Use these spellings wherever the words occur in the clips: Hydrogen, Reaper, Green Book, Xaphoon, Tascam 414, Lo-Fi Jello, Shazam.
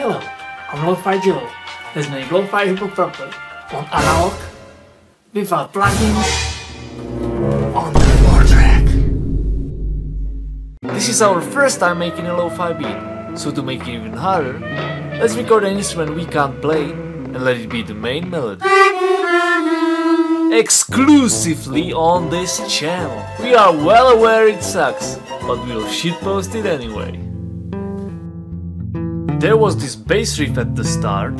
Hello, I'm Lo-Fi Jello. There's no Lo-Fi Hip-Hop properly on analog without plugins on the 4-track. This is our first time making a lo-fi beat, so to make it even harder, let's record an instrument we can't play and let it be the main melody. Exclusively on this channel. We are well aware it sucks, but we'll shitpost it anyway. There was this bass riff at the start.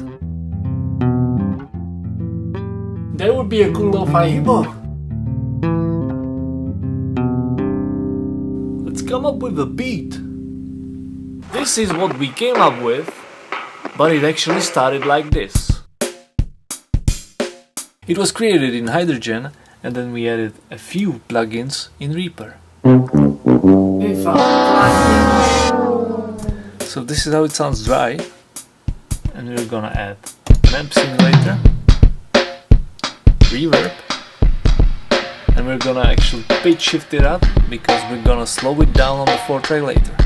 That would be a cool lo-fi hip-hop. Let's come up with a beat. This is what we came up with, but it actually started like this. It was created in Hydrogen, and then we added a few plugins in Reaper. So this is how it sounds dry, and we're gonna add an amp simulator, reverb, and we're gonna actually pitch shift it up because we're gonna slow it down on the 4-track later.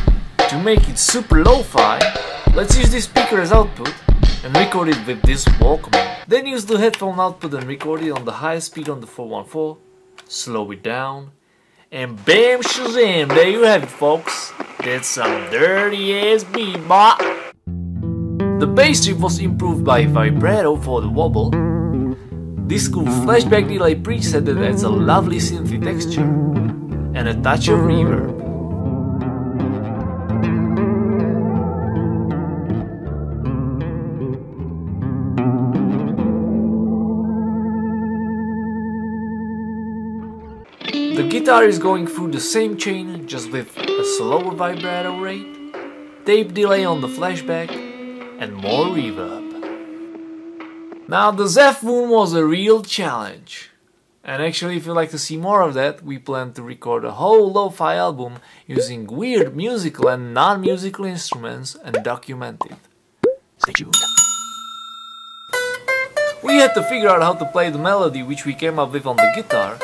To make it super lo-fi, let's use this speaker as output and record it with this Walkman. Then use the headphone output and record it on the highest speed on the 414, slow it down, and bam shazam, there you have it, folks. That's some dirty ass beat, boy. The bass riff was improved by vibrato for the wobble, this cool flashback delay preset that adds a lovely synthy texture, and a touch of reverb. The guitar is going through the same chain, just with a slower vibrato rate, tape delay on the flashback, and more reverb. Now, the Xaphoon was a real challenge, and actually if you'd like to see more of that, we plan to record a whole lo-fi album using weird musical and non-musical instruments and document it. Stay tuned. We had to figure out how to play the melody which we came up with on the guitar,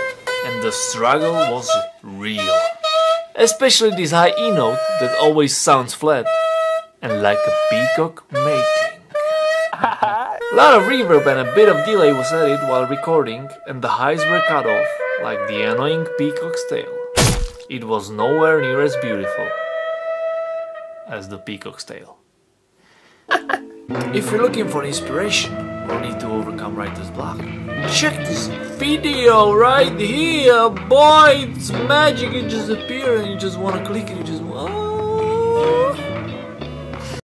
and the struggle was real. Especially this high E note that always sounds flat and like a peacock mating. A lot of reverb and a bit of delay was added while recording, and the highs were cut off, like the annoying peacock's tail. It was nowhere near as beautiful as the peacock's tail. If you're looking for inspiration or need to overcome writer's block, check this video right here, boy! It's magic, it just appears and you just wanna click it, you just